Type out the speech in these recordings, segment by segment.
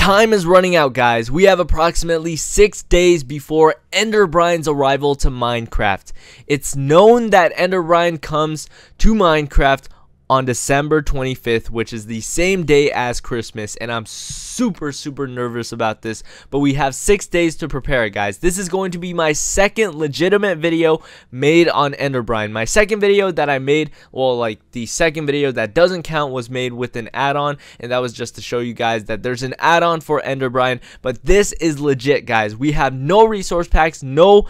Time is running out, guys. We have approximately 6 days before Enderbrine's arrival to Minecraft. It's known that Enderbrine comes to Minecraft on December 25th, which is the same day as Christmas, and I'm super nervous about this, but we have 6 days to prepare, guys. This is going to be my second legitimate video made on Enderbrine. My second video that I made, well, like the second video that doesn't count, was made with an add-on, and that was just to show you guys that there's an add-on for Enderbrine. But this is legit, guys. We have no resource packs, no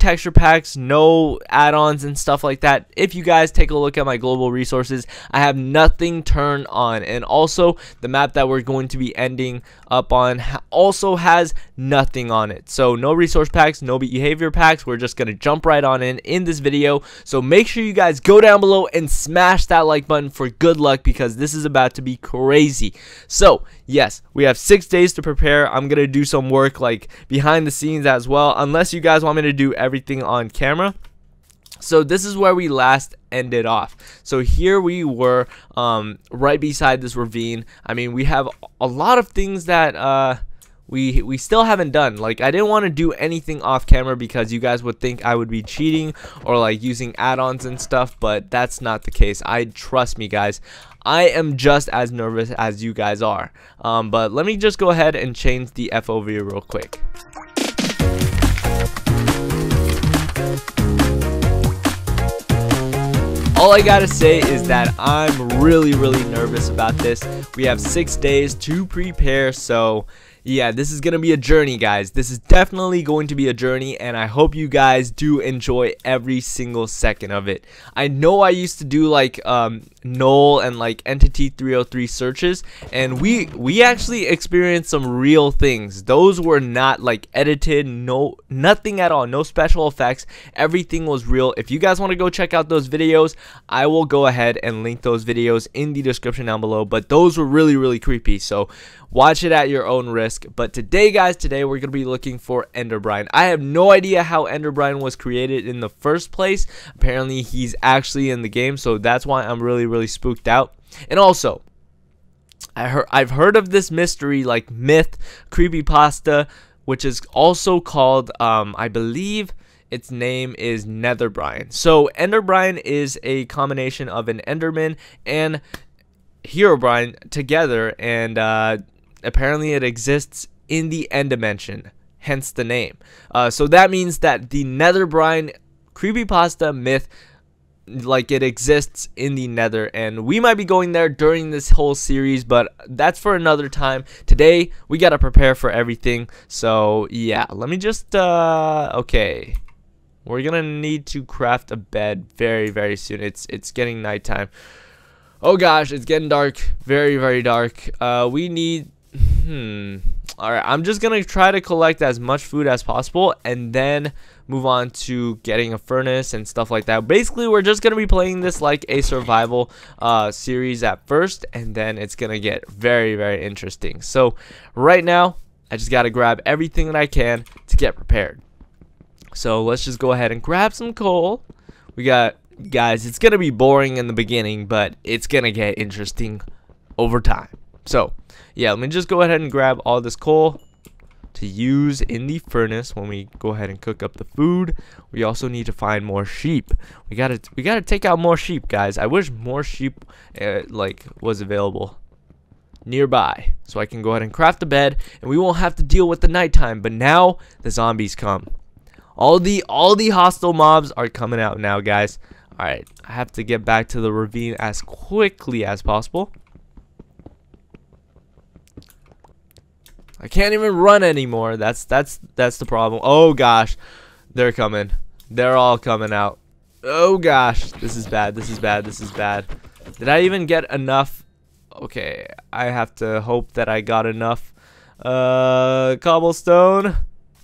texture packs, no add-ons and stuff like that. If you guys take a look at my global resources, I have nothing turned on, and also the map that we're going to be ending up on also has nothing on it. So no resource packs, no behavior packs. We're just gonna jump right on in this video. So make sure you guys go down below and smash that like button for good luck, because this is about to be crazy. So yes, we have 6 days to prepare. I'm gonna do some work like behind the scenes as well, unless you guys want me to do everything on camera. So this is where we last ended off. So here we were, right beside this ravine. I mean, we have a lot of things that we still haven't done. Like, I didn't want to do anything off camera because you guys would think I would be cheating or like using add-ons and stuff, but that's not the case. I trust me, guys. I am just as nervous as you guys are. But let me just go ahead and change the FOV real quick. All I gotta say is that I'm really nervous about this. We have 6 days to prepare, so yeah, this is gonna be a journey, guys. This is definitely going to be a journey, and I hope you guys do enjoy every single second of it. I know I used to do like null and like Entity 303 searches, and we actually experienced some real things. Those were not like edited, nothing at all, no special effects. Everything was real. If you guys want to go check out those videos, I will go ahead and link those videos in the description down below, but those were really creepy, so watch it at your own risk. But today, guys, today we're gonna be looking for Enderbrine. I have no idea how Enderbrine was created in the first place. Apparently he's actually in the game, so that's why I'm really spooked out. And also, I've heard of this mystery, like myth, creepypasta, which is also called, I believe its name is Netherbrine. So Enderbrine is a combination of an Enderman and Herobrine together, and apparently it exists in the end dimension, hence the name. So that means that the Netherbrine creepypasta myth, like, it exists in the nether, and we might be going there during this whole series, but that's for another time. Today we gotta prepare for everything, so yeah, let me just okay, we're gonna need to craft a bed very soon. It's getting nighttime. Oh gosh, it's getting dark, very dark. We need, alright, I'm just gonna try to collect as much food as possible and then move on to getting a furnace and stuff like that. Basically, we're just gonna be playing this like a survival series at first, and then it's gonna get very interesting. So right now, I just gotta grab everything that I can to get prepared. So let's just go ahead and grab some coal. We got, guys, it's gonna be boring in the beginning, but it's gonna get interesting over time. So yeah, let me just go ahead and grab all this coal to use in the furnace when we go ahead and cook up the food. We also need to find more sheep. We gotta take out more sheep, guys. I wish more sheep like was available nearby, so I can go ahead and craft a bed and we won't have to deal with the nighttime. But now the zombies come. All the hostile mobs are coming out now, guys. Alright, I have to get back to the ravine as quickly as possible. I can't even run anymore. That's the problem. Oh gosh, they're coming. They're all coming out. Oh gosh, this is bad. This is bad. Did I even get enough? Okay, I have to hope that I got enough cobblestone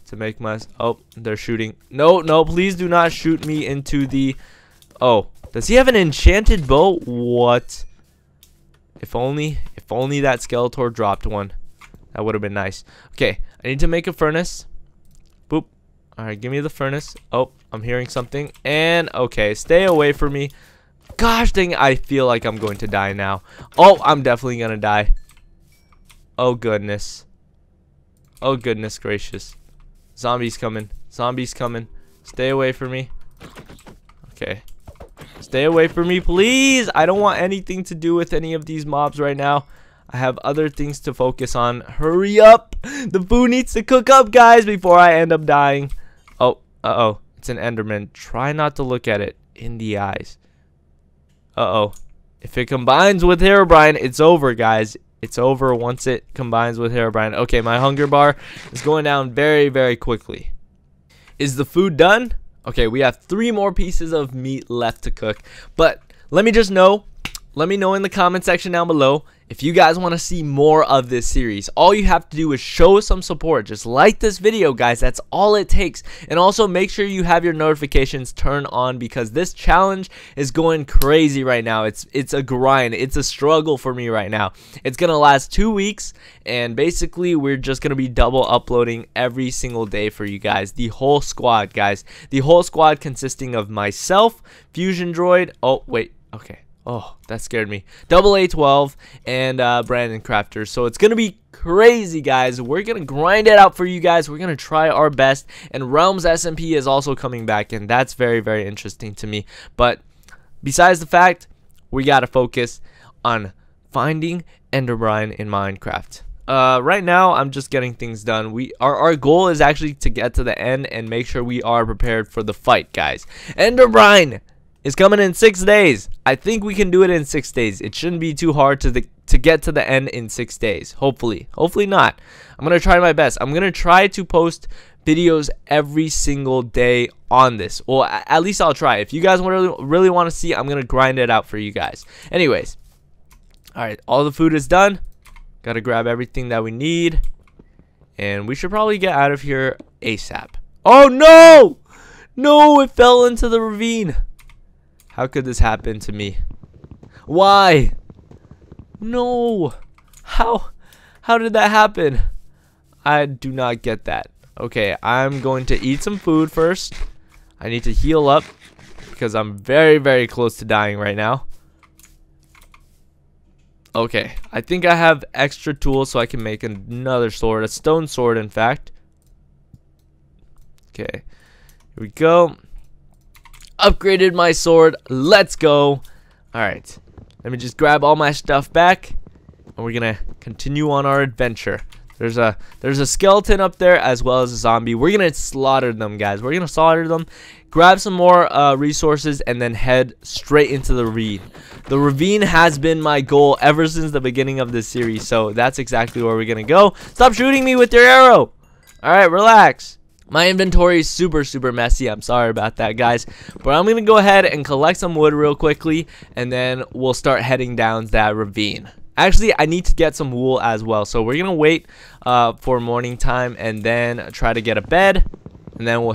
to make my. Oh, they're shooting. No, please do not shoot me into the. Oh, does he have an enchanted bow? What? If only that Skeletor dropped one. That would have been nice. Okay, I need to make a furnace. Boop. Alright, give me the furnace. Oh, I'm hearing something. And, okay, stay away from me. Gosh dang, I feel like I'm going to die now. Oh, I'm definitely going to die. Oh, goodness. Oh goodness gracious. Zombies coming. Zombies coming. Stay away from me. Okay. Stay away from me, please. I don't want anything to do with any of these mobs right now. I have other things to focus on. Hurry up. The food needs to cook up, guys, before I end up dying. Oh, uh-oh. It's an Enderman. Try not to look at it in the eyes. Uh-oh. If it combines with Herobrine, it's over, guys. It's over once it combines with Herobrine. Okay, my hunger bar is going down very, very quickly. Is the food done? Okay, we have 3 more pieces of meat left to cook. But let me just know. Let me know in the comment section down below if you guys want to see more of this series. All you have to do is show some support. Just like this video, guys. That's all it takes. And also make sure you have your notifications turned on, because this challenge is going crazy right now. It's a grind. It's a struggle for me right now. It's going to last 2 weeks, and basically we're just going to be double uploading every single day for you guys. The whole squad, guys. The whole squad consisting of myself, Fusion Droid. Oh, wait. Okay. Oh, that scared me. AA12 and Brandon Crafter. So it's going to be crazy, guys. We're going to grind it out for you guys. We're going to try our best. And Realms SMP is also coming back, and that's very, very interesting to me. But besides the fact, we got to focus on finding Enderbrine in Minecraft. Right now, I'm just getting things done. Our goal is actually to get to the end and make sure we are prepared for the fight, guys. Enderbrine! It's coming in 6 days. I think we can do it in 6 days. It shouldn't be too hard to get to the end in 6 days. Hopefully. Hopefully not. I'm going to try my best. I'm going to try to post videos every single day on this. Well, at least I'll try. If you guys really want to see, I'm going to grind it out for you guys. Anyways. Alright, all the food is done. Got to grab everything that we need. And we should probably get out of here ASAP. Oh, no! No, it fell into the ravine. How could this happen to me? Why? No. How did that happen? I do not get that. Okay, I'm going to eat some food first. I need to heal up because I'm very, very close to dying right now. Okay, I think I have extra tools so I can make another sword. A stone sword, in fact. Okay, here we go. Upgraded my sword. Let's go. Alright. Let me just grab all my stuff back. And we're going to continue on our adventure. There's a skeleton up there as well as a zombie. We're going to slaughter them, guys. We're going to slaughter them. Grab some more resources and then head straight into the ravine. The ravine has been my goal ever since the beginning of this series. So that's exactly where we're going to go. Stop shooting me with your arrow. Alright, relax. My inventory is super, super messy. I'm sorry about that, guys. But I'm going to go ahead and collect some wood real quickly. And then we'll start heading down that ravine. Actually, I need to get some wool as well. So we're going to wait for morning time and then try to get a bed. And then we'll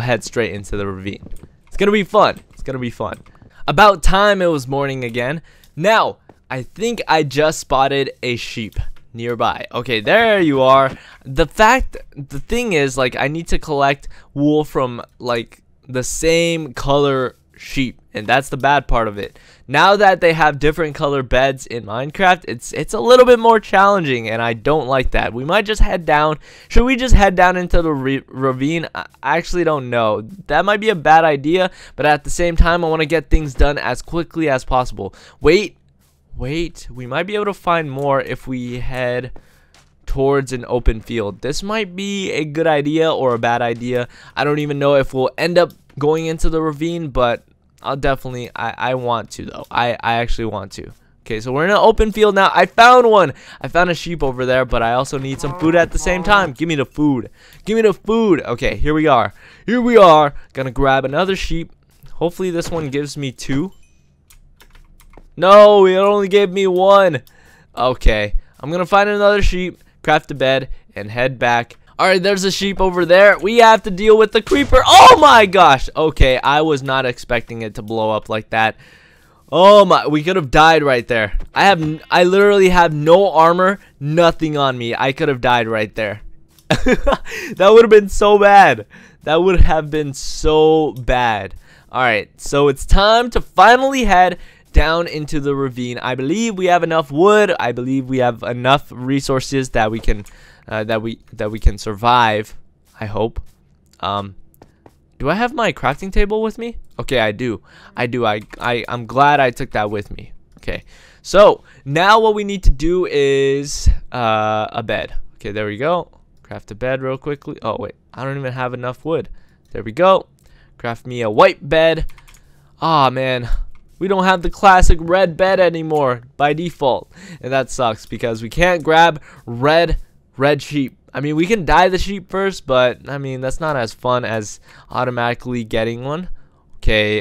head straight into the ravine. It's going to be fun. It's going to be fun. About time it was morning again. Now, I think I just spotted a sheep nearby. Okay, there you are. The thing is, like, I need to collect wool from, like, the same color sheep, and that's the bad part of it. Now that they have different color beds in Minecraft, it's a little bit more challenging, and I don't like that. We might just head down. Should we just head down into the ravine? I actually don't know. That might be a bad idea, but at the same time, I want to get things done as quickly as possible. Wait, we might be able to find more if we head towards an open field. This might be a good idea or a bad idea. I don't even know if we'll end up going into the ravine, but I'll definitely, I want to though. I actually want to. Okay, so we're in an open field now. I found one. I found a sheep over there, but I also need some food at the same time. Give me the food. Give me the food. Okay, here we are. Here we are. Gonna grab another sheep. Hopefully this one gives me 2. No, it only gave me 1. Okay, I'm going to find another sheep, craft a bed, and head back. Alright, there's a sheep over there. We have to deal with the creeper. Oh my gosh. Okay, I was not expecting it to blow up like that. Oh my, we could have died right there. I literally have no armor, nothing on me. I could have died right there. That would have been so bad. That would have been so bad. Alright, so it's time to finally head down into the ravine. I believe we have enough wood. I believe we have enough resources that we can that we can survive, I hope. Do I have my crafting table with me? Okay, I do. I'm glad I took that with me. Okay. So, now what we need to do is a bed. Okay, there we go. Craft a bed real quickly. Oh, wait. I don't even have enough wood. There we go. Craft me a white bed. Ah, man. We don't have the classic red bed anymore by default. And that sucks because we can't grab red sheep. I mean, we can dye the sheep first, but I mean, that's not as fun as automatically getting one. Okay,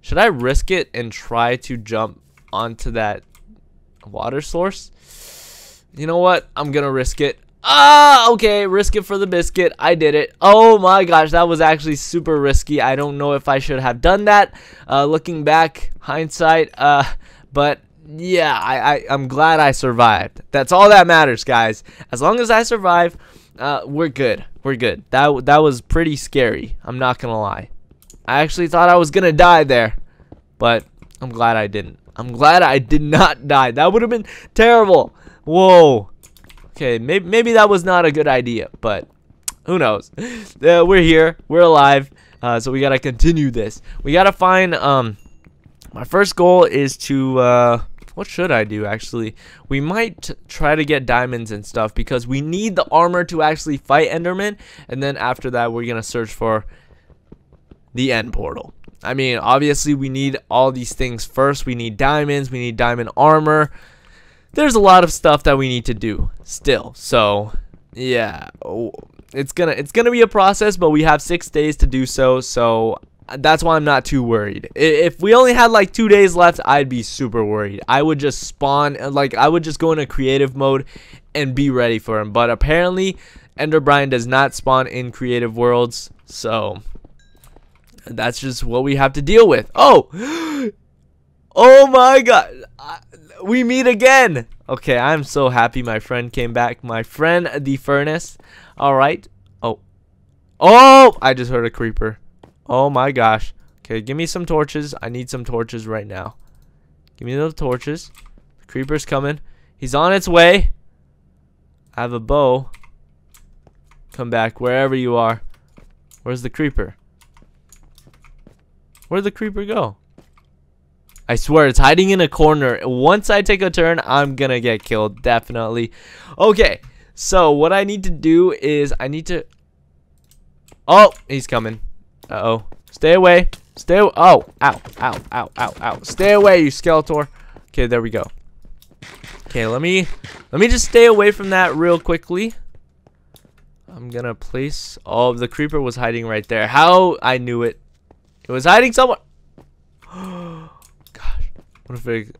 should I risk it and try to jump onto that water source? You know what? I'm gonna risk it. Ah, okay, risk it for the biscuit. I did it. Oh my gosh, that was actually super risky. I don't know if I should have done that. Looking back, hindsight, but yeah, I'm glad I survived. That's all that matters, guys. As long as I survive, we're good. We're good. That was pretty scary. I'm not gonna lie. I actually thought I was gonna die there, but I'm glad I didn't. I'm glad I did not die. That would have been terrible. Whoa. Okay, maybe that was not a good idea, but who knows? We're here. We're alive. So we gotta continue this. We gotta find. My first goal is to. What should I do, actually? We might try to get diamonds and stuff because we need the armor to actually fight Enderman. And then after that, we're going to search for the end portal. I mean, obviously, we need all these things first. We need diamonds. We need diamond armor. There's a lot of stuff that we need to do still. So, yeah. Oh, it's gonna be a process, but we have 6 days to do so. So, that's why I'm not too worried. If we only had like 2 days left, I'd be super worried. I would just spawn, like I would just go into creative mode and be ready for him. But apparently Enderbrine does not spawn in creative worlds, so that's just what we have to deal with. Oh, oh my god, we meet again. Okay, I'm so happy my friend came back, my friend the furnace. All right. Oh, I just heard a creeper. Oh my gosh. Okay, give me some torches. I need some torches right now. Give me those torches. The creeper's coming. He's on its way. I have a bow. Come back wherever you are. Where's the creeper? Where'd the creeper go? I swear it's hiding in a corner. Once I take a turn, I'm gonna get killed. Definitely. Okay, so what I need to do is I need to... Oh, he's coming. Uh-oh. Stay away. Stay away. Oh. Ow. Ow. Ow. Ow. Ow. Stay away, you Skeletor. Okay, there we go. Okay, let me just stay away from that real quickly. I'm gonna place... Oh, the creeper was hiding right there. How? I knew it. It was hiding somewhere. Gosh. What if it...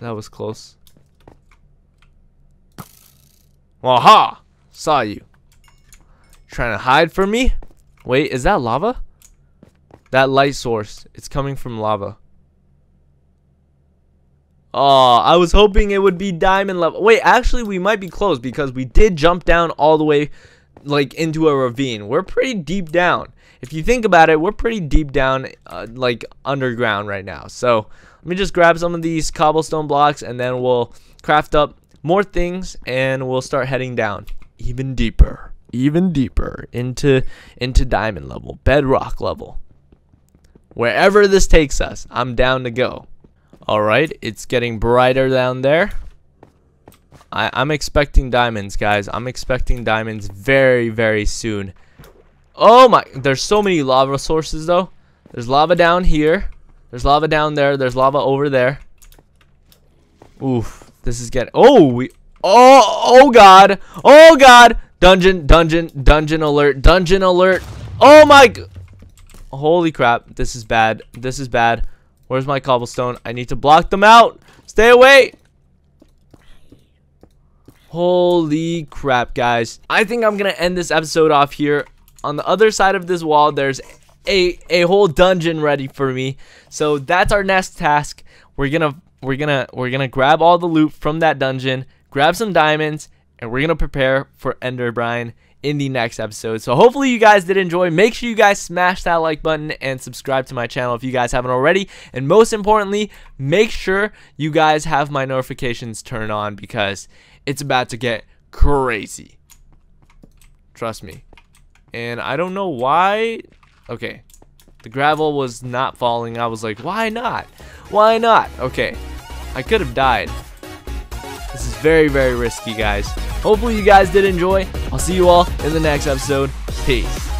That was close. Aha! Saw you. Trying to hide from me? Wait, is that lava? That light source, it's coming from lava. Oh, I was hoping it would be diamond lava. Wait, actually, we might be close because we did jump down all the way, like, into a ravine. We're pretty deep down. If you think about it, we're pretty deep down, like, underground right now. So, let me just grab some of these cobblestone blocks, and then we'll craft up more things, and we'll start heading down even deeper. Even deeper into diamond level, bedrock level. Wherever this takes us, I'm down to go. Alright, it's getting brighter down there. I'm expecting diamonds, guys. I'm expecting diamonds very, very soon. Oh my, there's so many lava sources, though. There's lava down here. There's lava down there. There's lava over there. Oof, this is getting... Oh, we... Oh, oh god. Oh god. Dungeon, dungeon, dungeon alert, dungeon alert. Oh my god. Holy crap, this is bad. This is bad. Where's my cobblestone? I need to block them out. Stay away. Holy crap, guys. I think I'm going to end this episode off here. On the other side of this wall, there's a whole dungeon ready for me. So that's our next task. We're going to grab all the loot from that dungeon, grab some diamonds, and we're gonna prepare for Enderbrine in the next episode. So hopefully you guys did enjoy. Make sure you guys smash that like button and subscribe to my channel if you guys haven't already, and most importantly, make sure you guys have my notifications turned on, because it's about to get crazy, trust me. And I don't know why. Okay, the gravel was not falling. I was like, why not, why not? Okay, I could have died. This is very, very risky, guys. Hopefully you guys did enjoy. I'll see you all in the next episode. Peace.